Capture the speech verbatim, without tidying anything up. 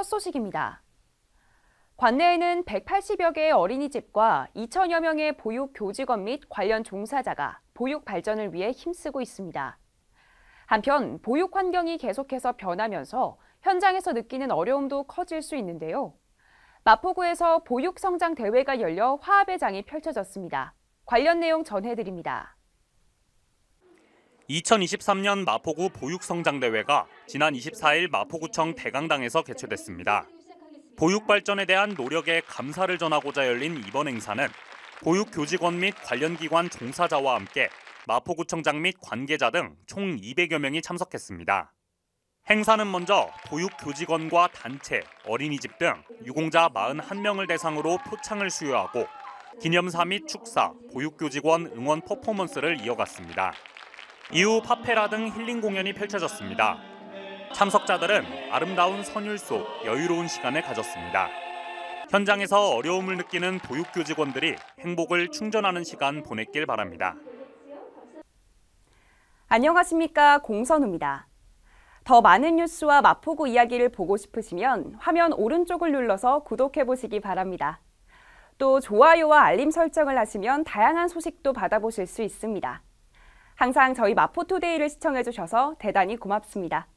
첫 소식입니다. 관내에는 백팔십여 개의 어린이집과 이천여 명의 보육 교직원 및 관련 종사자가 보육 발전을 위해 힘쓰고 있습니다. 한편 보육 환경이 계속해서 변하면서 현장에서 느끼는 어려움도 커질 수 있는데요. 마포구에서 보육성장대회가 열려 화합의 장이 펼쳐졌습니다. 관련 내용 전해드립니다. 이천이십삼 년 마포구 보육성장대회가 지난 이십사일 마포구청 대강당에서 개최됐습니다. 보육 발전에 대한 노력에 감사를 전하고자 열린 이번 행사는 보육 교직원 및 관련 기관 종사자와 함께 마포구청장 및 관계자 등 총 이백여 명이 참석했습니다. 행사는 먼저 보육 교직원과 단체, 어린이집 등 유공자 사십일 명을 대상으로 표창을 수여하고 기념사 및 축사, 보육 교직원 응원 퍼포먼스를 이어갔습니다. 이후 파페라 등 힐링 공연이 펼쳐졌습니다. 참석자들은 아름다운 선율 속 여유로운 시간을 가졌습니다. 현장에서 어려움을 느끼는 보육교직원들이 행복을 충전하는 시간 보냈길 바랍니다. 안녕하십니까, 공선우입니다. 더 많은 뉴스와 마포구 이야기를 보고 싶으시면 화면 오른쪽을 눌러서 구독해보시기 바랍니다. 또 좋아요와 알림 설정을 하시면 다양한 소식도 받아보실 수 있습니다. 항상 저희 마포투데이를 시청해주셔서 대단히 고맙습니다.